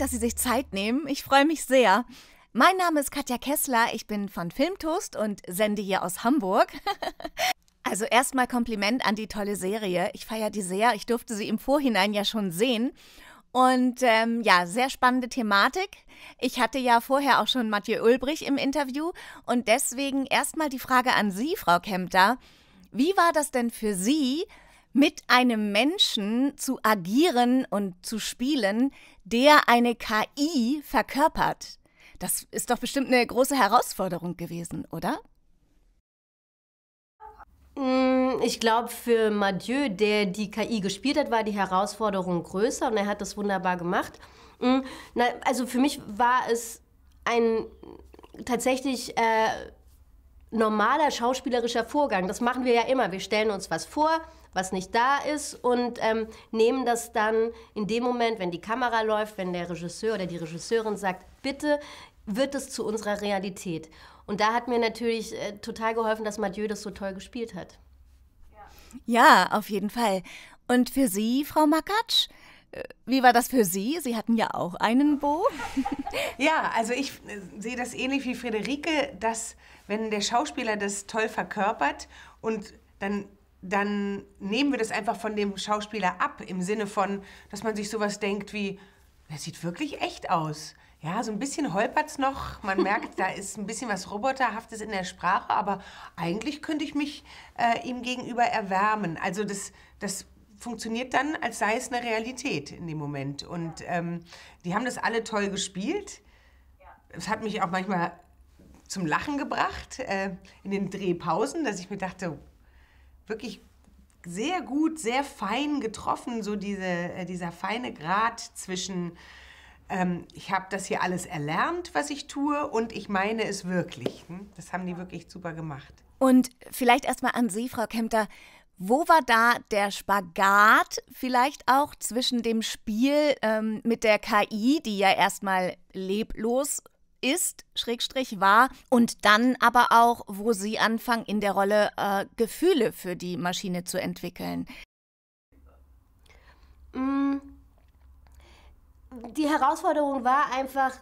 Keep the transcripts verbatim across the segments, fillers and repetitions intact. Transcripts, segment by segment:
dass Sie sich Zeit nehmen. Ich freue mich sehr. Mein Name ist Katja Kessler, ich bin von Filmtoast und sende hier aus Hamburg. Also erstmal Kompliment an die tolle Serie. Ich feiere die sehr, ich durfte sie im Vorhinein ja schon sehen. Und ähm, ja, sehr spannende Thematik. Ich hatte ja vorher auch schon Mathieu Ulbrich im Interview und deswegen erstmal die Frage an Sie, Frau Kempter. Wie war das denn für Sie, mit einem Menschen zu agieren und zu spielen, der eine K I verkörpert? Das ist doch bestimmt eine große Herausforderung gewesen, oder? Ich glaube, für Mathieu, der die K I gespielt hat, war die Herausforderung größer und er hat das wunderbar gemacht. Also für mich war es ein tatsächlich äh, normaler schauspielerischer Vorgang. Das machen wir ja immer. Wir stellen uns was vor, was nicht da ist und ähm, nehmen das dann in dem Moment, wenn die Kamera läuft, wenn der Regisseur oder die Regisseurin sagt, bitte, wird es zu unserer Realität. Und da hat mir natürlich äh, total geholfen, dass Mathieu das so toll gespielt hat. Ja, auf jeden Fall. Und für Sie, Frau Makatsch, wie war das für Sie? Sie hatten ja auch einen Bo. Ja, also ich äh, sehe das ähnlich wie Friederike, dass wenn der Schauspieler das toll verkörpert und dann dann nehmen wir das einfach von dem Schauspieler ab, im Sinne von, dass man sich sowas denkt wie, das sieht wirklich echt aus. Ja, so ein bisschen holpert's noch. Man merkt, da ist ein bisschen was Roboterhaftes in der Sprache, aber eigentlich könnte ich mich äh, ihm gegenüber erwärmen. Also das, das funktioniert dann, als sei es eine Realität in dem Moment. Und ähm, die haben das alle toll gespielt. Es hat mich auch manchmal zum Lachen gebracht äh, in den Drehpausen, dass ich mir dachte, wirklich sehr gut, sehr fein getroffen, so diese, äh, dieser feine Grat zwischen ähm, ich habe das hier alles erlernt, was ich tue, und ich meine es wirklich. Hm? Das haben die wirklich super gemacht. Und vielleicht erstmal an Sie, Frau Kempter, wo war da der Spagat vielleicht auch zwischen dem Spiel ähm, mit der K I, die ja erstmal leblos ist, Schrägstrich war, und dann aber auch, wo Sie anfangen, in der Rolle äh, Gefühle für die Maschine zu entwickeln? Die Herausforderung war einfach,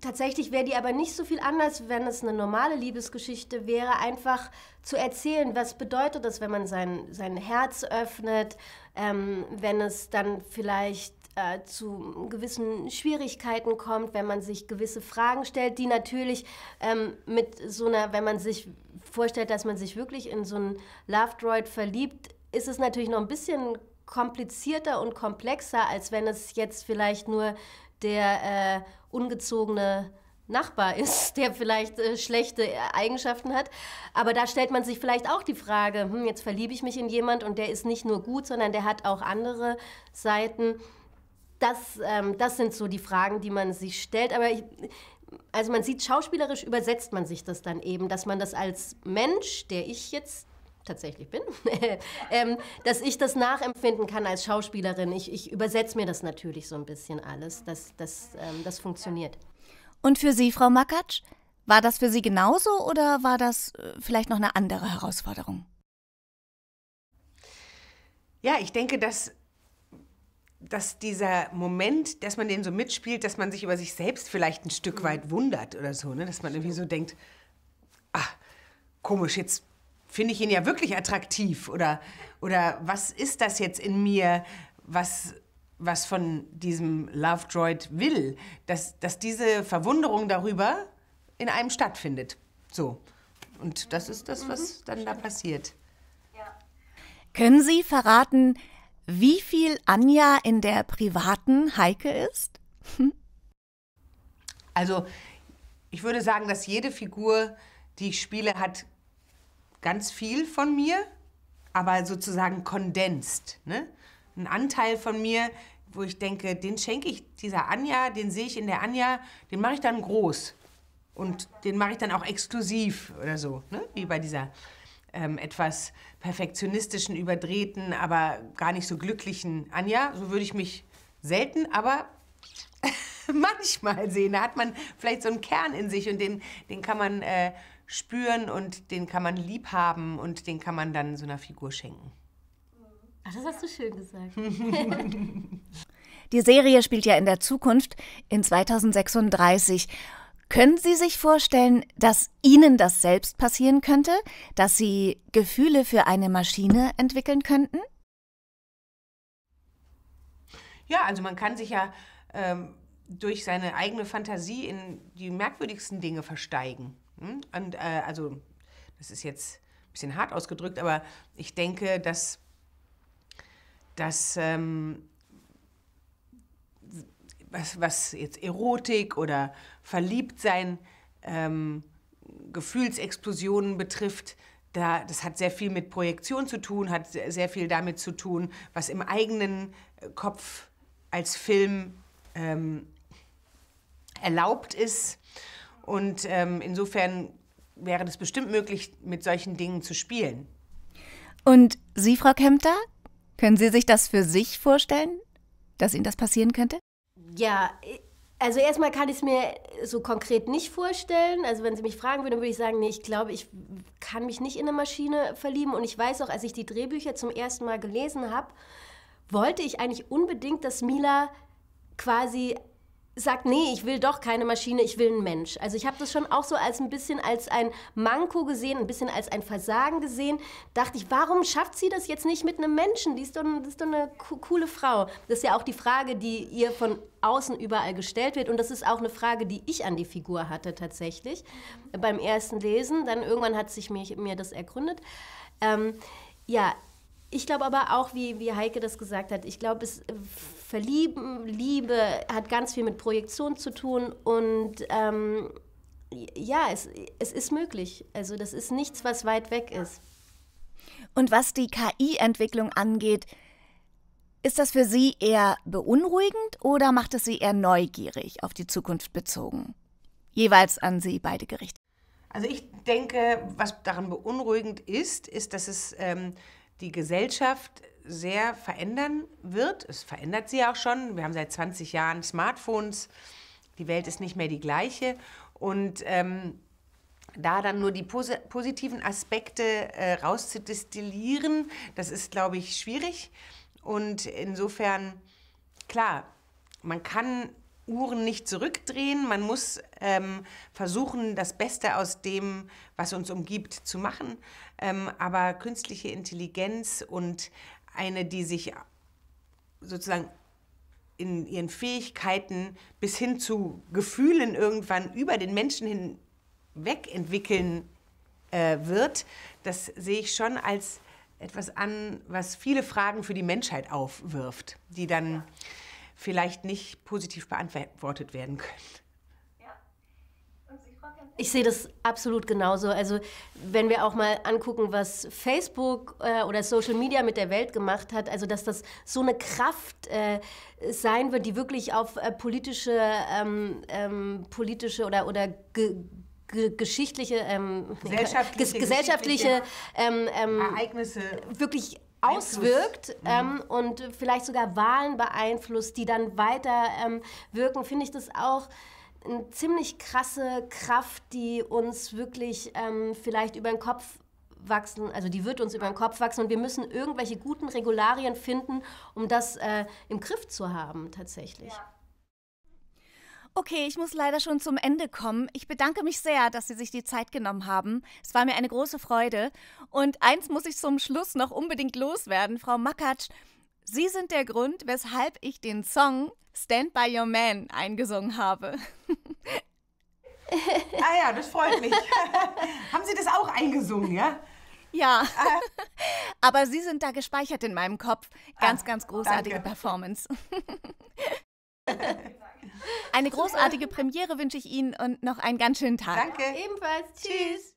tatsächlich wäre die aber nicht so viel anders, wenn es eine normale Liebesgeschichte wäre, einfach zu erzählen, was bedeutet das, wenn man sein, sein Herz öffnet, ähm, wenn es dann vielleicht zu gewissen Schwierigkeiten kommt, wenn man sich gewisse Fragen stellt, die natürlich ähm, mit so einer, wenn man sich vorstellt, dass man sich wirklich in so einen Love-Droid verliebt, ist es natürlich noch ein bisschen komplizierter und komplexer, als wenn es jetzt vielleicht nur der äh, ungezogene Nachbar ist, der vielleicht äh, schlechte Eigenschaften hat. Aber da stellt man sich vielleicht auch die Frage, hm, jetzt verliebe ich mich in jemand und der ist nicht nur gut, sondern der hat auch andere Seiten. Das, ähm, das sind so die Fragen, die man sich stellt, aber ich, also man sieht, schauspielerisch übersetzt man sich das dann eben, dass man das als Mensch, der ich jetzt tatsächlich bin, ähm, dass ich das nachempfinden kann als Schauspielerin. Ich, ich übersetze mir das natürlich so ein bisschen alles, dass, dass ähm, das funktioniert. Und für Sie, Frau Makatsch, war das für Sie genauso oder war das vielleicht noch eine andere Herausforderung? Ja, ich denke, dass dass dieser Moment, dass man den so mitspielt, dass man sich über sich selbst vielleicht ein Stück weit wundert oder so, ne? Dass man irgendwie so denkt, ach, komisch, jetzt finde ich ihn ja wirklich attraktiv oder, oder was ist das jetzt in mir, was, was von diesem Love-Droid will, dass, dass diese Verwunderung darüber in einem stattfindet. So. Und das ist das, was dann da passiert. Ja. Können Sie verraten, wie viel Anja in der privaten Heike ist? Hm. Also ich würde sagen, dass jede Figur, die ich spiele, hat ganz viel von mir, aber sozusagen kondensiert. Ne? Ein Anteil von mir, wo ich denke, den schenke ich dieser Anja, den sehe ich in der Anja, den mache ich dann groß und den mache ich dann auch exklusiv oder so, ne? Wie bei dieser Ähm, etwas perfektionistischen, überdrehten, aber gar nicht so glücklichen Anja. So würde ich mich selten, aber manchmal sehen. Da hat man vielleicht so einen Kern in sich und den, den kann man äh, spüren und den kann man lieb haben und den kann man dann so einer Figur schenken. Ach, das hast du schön gesagt. Die Serie spielt ja in der Zukunft, in zweitausendsechsunddreißig. Können Sie sich vorstellen, dass Ihnen das selbst passieren könnte? Dass Sie Gefühle für eine Maschine entwickeln könnten? Ja, also man kann sich ja ähm, durch seine eigene Fantasie in die merkwürdigsten Dinge versteigen. Hm? Und äh, also, das ist jetzt ein bisschen hart ausgedrückt, aber ich denke, dass, dass ähm, was, was jetzt Erotik oder Verliebtsein, ähm, Gefühlsexplosionen betrifft, da, das hat sehr viel mit Projektion zu tun, hat sehr viel damit zu tun, was im eigenen Kopf als Film ähm, erlaubt ist. Und ähm, insofern wäre das bestimmt möglich, mit solchen Dingen zu spielen. Und Sie, Frau Kempter, können Sie sich das für sich vorstellen, dass Ihnen das passieren könnte? Ja, also erstmal kann ich es mir so konkret nicht vorstellen. Also wenn Sie mich fragen würden, würde ich sagen, nee, ich glaube, ich kann mich nicht in eine Maschine verlieben. Und ich weiß auch, als ich die Drehbücher zum ersten Mal gelesen habe, wollte ich eigentlich unbedingt, dass Mila quasi sagt, nee, ich will doch keine Maschine, ich will einen Mensch. Also ich habe das schon auch so als ein bisschen als ein Manko gesehen, ein bisschen als ein Versagen gesehen. Dachte ich, warum schafft sie das jetzt nicht mit einem Menschen? Die ist doch, das ist doch eine coole Frau. Das ist ja auch die Frage, die ihr von außen überall gestellt wird. Und das ist auch eine Frage, die ich an die Figur hatte tatsächlich beim ersten Lesen. Dann irgendwann hat sich mir, mir das ergründet. Ähm, ja, ich glaube aber auch, wie, wie Heike das gesagt hat, ich glaube, es Verlieben, Liebe hat ganz viel mit Projektion zu tun und ähm, ja, es, es ist möglich. Also das ist nichts, was weit weg ist. Und was die K I-Entwicklung angeht, ist das für Sie eher beunruhigend oder macht es Sie eher neugierig auf die Zukunft bezogen? Jeweils an Sie beide gerichtet. Also ich denke, was daran beunruhigend ist, ist, dass es ähm, die Gesellschaft sehr verändern wird. Es verändert sie auch schon. Wir haben seit zwanzig Jahren Smartphones. Die Welt ist nicht mehr die gleiche. Und ähm, da dann nur die pos positiven Aspekte äh, rauszudestillieren, das ist, glaube ich, schwierig. Und insofern, klar, man kann Uhren nicht zurückdrehen. Man muss ähm, versuchen, das Beste aus dem, was uns umgibt, zu machen. Ähm, aber künstliche Intelligenz und eine, die sich sozusagen in ihren Fähigkeiten bis hin zu Gefühlen irgendwann über den Menschen hinweg entwickeln äh, wird, das sehe ich schon als etwas an, was viele Fragen für die Menschheit aufwirft, die dann ja vielleicht nicht positiv beantwortet werden können. Ich sehe das absolut genauso. Also wenn wir auch mal angucken, was Facebook äh, oder Social Media mit der Welt gemacht hat, also dass das so eine Kraft äh, sein wird, die wirklich auf äh, politische, ähm, ähm, politische oder, oder ge ge geschichtliche, ähm, gesellschaftliche, ges gesellschaftliche ähm, ähm, Ereignisse wirklich auswirkt ähm, und vielleicht sogar Wahlen beeinflusst, die dann weiter ähm, wirken, finde ich das auch eine ziemlich krasse Kraft, die uns wirklich ähm, vielleicht über den Kopf wachsen, also die wird uns über den Kopf wachsen und wir müssen irgendwelche guten Regularien finden, um das äh, im Griff zu haben tatsächlich. Ja. Okay, ich muss leider schon zum Ende kommen. Ich bedanke mich sehr, dass Sie sich die Zeit genommen haben. Es war mir eine große Freude. Und eins muss ich zum Schluss noch unbedingt loswerden, Frau Makatsch. Sie sind der Grund, weshalb ich den Song Stand by Your Man eingesungen habe. Ah ja, das freut mich. Haben Sie das auch eingesungen, ja? Ja, ah. Aber Sie sind da gespeichert in meinem Kopf. Ganz, ah, ganz großartige danke. Performance. Eine großartige Premiere wünsche ich Ihnen und noch einen ganz schönen Tag. Danke. Ebenfalls. Tschüss.